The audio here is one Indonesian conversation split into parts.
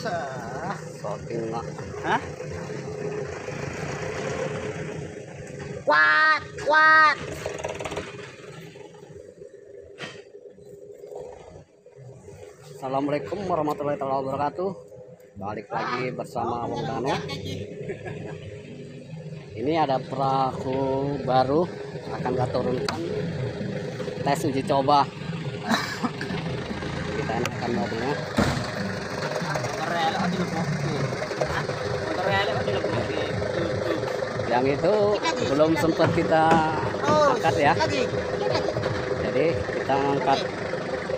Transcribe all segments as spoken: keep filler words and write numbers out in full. Sah, soting mak. Hah? Kuat, kuat. Assalamualaikum warahmatullahi wabarakatuh. Balik lagi bersama Wong Danau. Ini ada perahu baru akan kita turunkan tes uji coba. Kita enakan barunya. Yang itu belum sempat kita angkat ya. Jadi kita angkat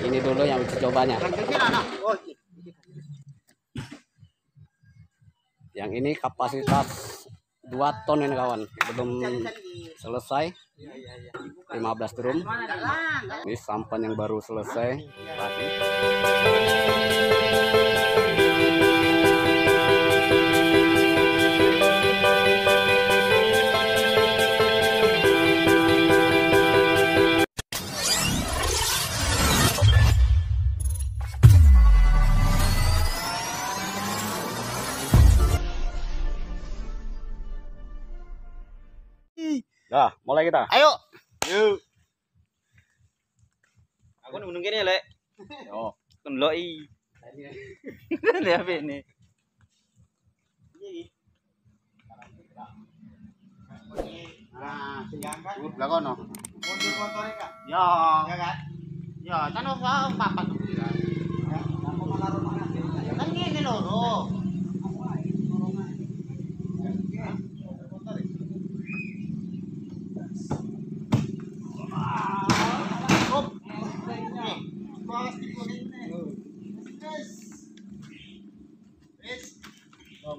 ini dulu yang uji cobanya. Yang ini kapasitas dua ton ini kawan, belum selesai. lima belas drum. Ini sampan yang baru selesai tadi. Nah, mulai kita. Ayo. Yuk. Aku nunggu gini, Lek. Yo. Kenloi. Lihat apa ini? Nah, siangkan. Lah kono. Mundur motore, Kak. Yo. Ya, Kak. Yo, kan wong papat. Ya, apa malah rumah nang. Kan ngene lho.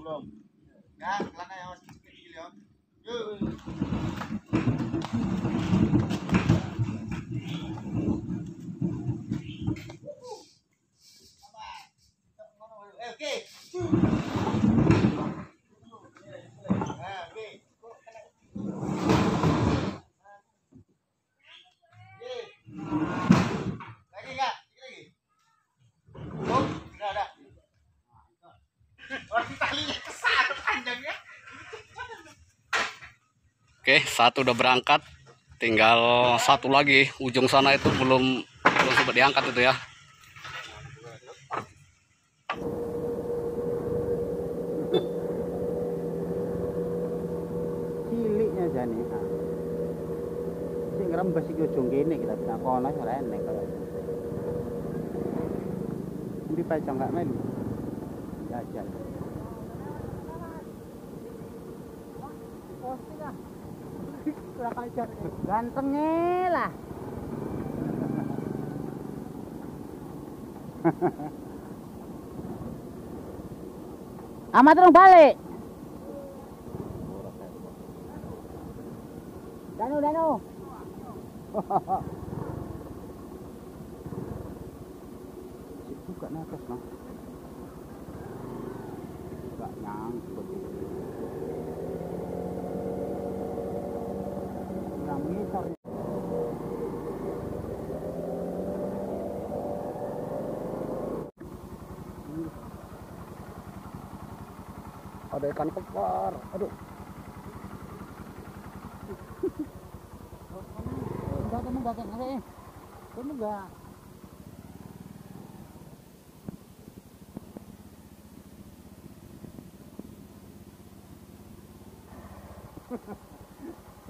Belum. Ya, kelana yang masih kecil ya. Yuk. Oke. Oke, satu udah berangkat, tinggal satu lagi ujung sana itu belum belum sempat diangkat itu ya. Ciliknya jane. Sing rembes iki ujung kene kita kono ora enek kok. Endi pae enggak melu. Jajal. Gantengnya lah. Amat dong balik. Danau, Danau. Buka nafas mah. Buka nyangkut. Ada ikan kepar, aduh. Enggak, kamu enggak kayak gini. Kamu enggak.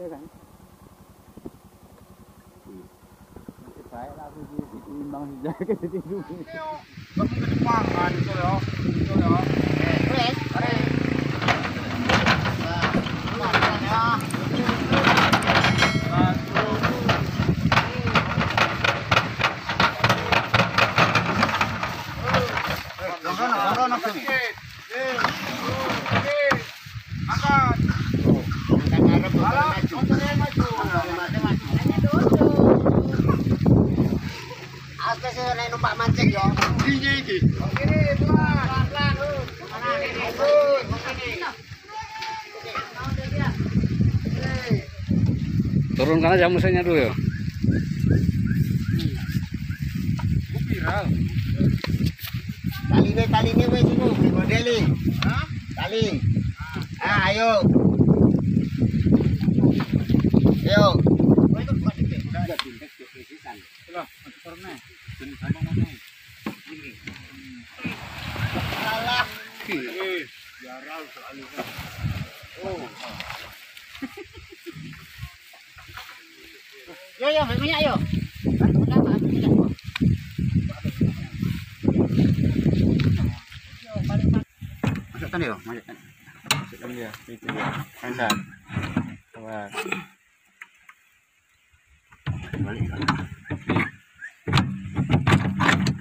Ya kan? Masih baik lah, aku ditimbang sejak ketidur. Kamu kedepangan, itu ya. Itu ya. Oke, oke. Numpak mancing yo. Piye iki? Kene pelan. Pelan, Bu. Mana kene, Bu? Kene. Turun karena jam mesinnya dulu ya. Kupira. Kali ini kali ini wis ngono. Deling. Hah? Daling. Ah, ayo. Ayo. Oh. Yo yo, banyak yo. Masukkan yo, masukkan. Masukkan dia, itu dia. Angkat. Keluar. Balik.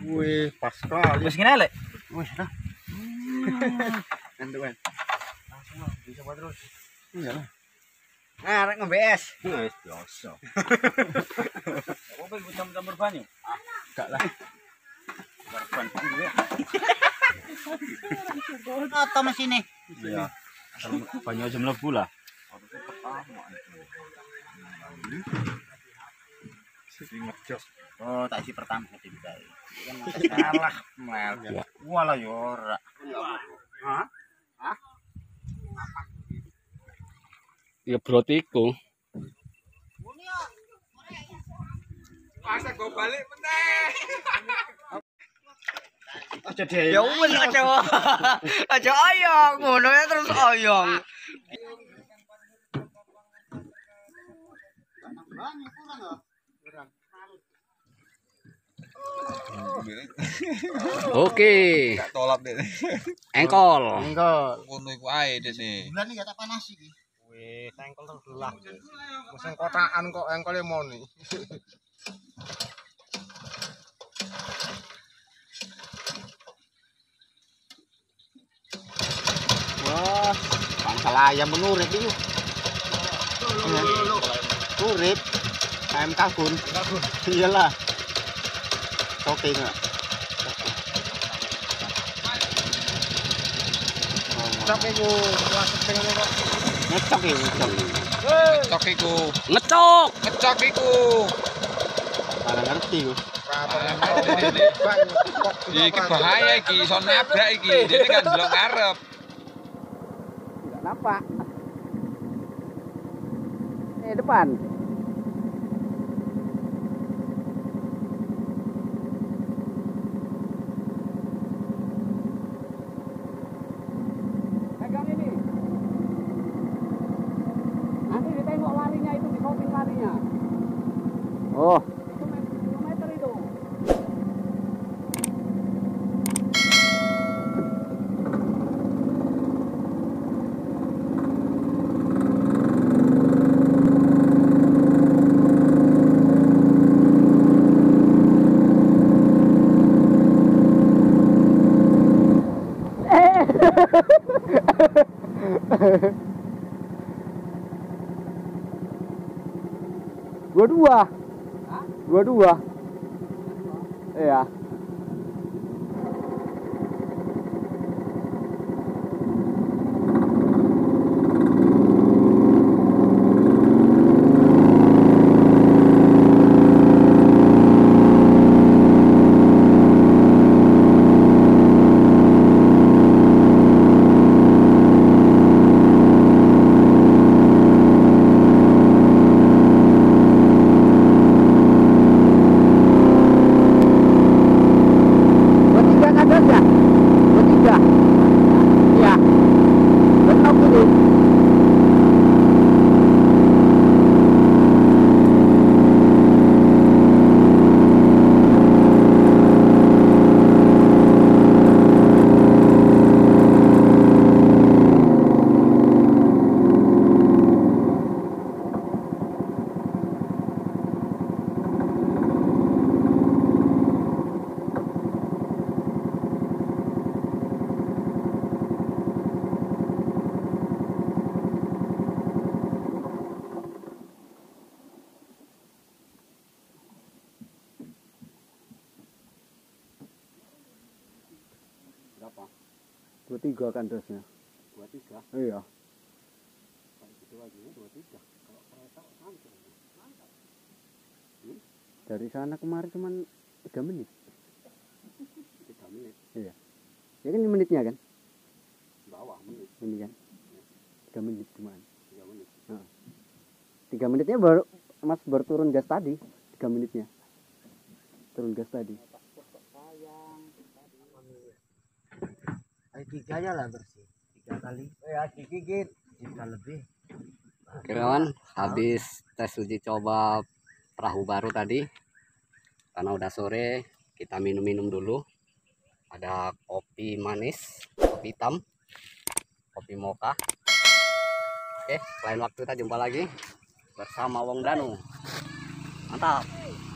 Wih, pas sekali. Masukin aja, Le. Wih, dah. Gantuan. Bisa buat terus. Iyalah. Nah, rek nge-B S. Wis biasa. Mobil butam-butam berban yo. Enggak lah. Berban dhewe. Oto mesine. Iya. Banyu aja mlebu lah. Oh, tak isi pertama tadi bisa. Salah mel. Walah yo ora. Hah? Hah? Ya brotiku. Masa go balik meneh. Aja dhewe. Ya wis aja. Aja oyong ngono ya terus oyong. Oke. Tak tolap deh. Engkol. Engkol. Ngono iku ae dene. Bulan iki tak panas iki. Wis engkol terus dulah. Wis kotakan kok engkole moni. Wah, bangsal ayam menurut iki. Urip ayam kagun. Kagun. Iyalah. Oke enggak? Ngecok iku, ngecok iku, ngecok iku, ngecok, ngecok iku. Ora ngerti ku. Iki bahaya iki, iso nabrak iki. Dene kan delok ngarep. Enggak nampak. Eh depan. Oh. Kilometer itu. Dua-dua. Dua-dua. Iya. dua tiga kan dosnya. dua tiga. Iya. Dari sana kemari cuman tiga menit. tiga menit. Iya. Ya kan ini menitnya kan? demikian. Tiga menit cuman. Tiga menit. Nah, tiga menitnya baru Mas baru turun gas tadi. Tiga menitnya turun gas tadi. Tiga ya lah bersih. Tiga kali. Ya sedikit. Tiga lebih. Kirawan habis tes uji coba perahu baru tadi, karena udah sore, kita minum-minum dulu. Ada kopi manis, kopi hitam, kopi mocha. Oke, lain waktu kita jumpa lagi bersama Wong Danau. Mantap.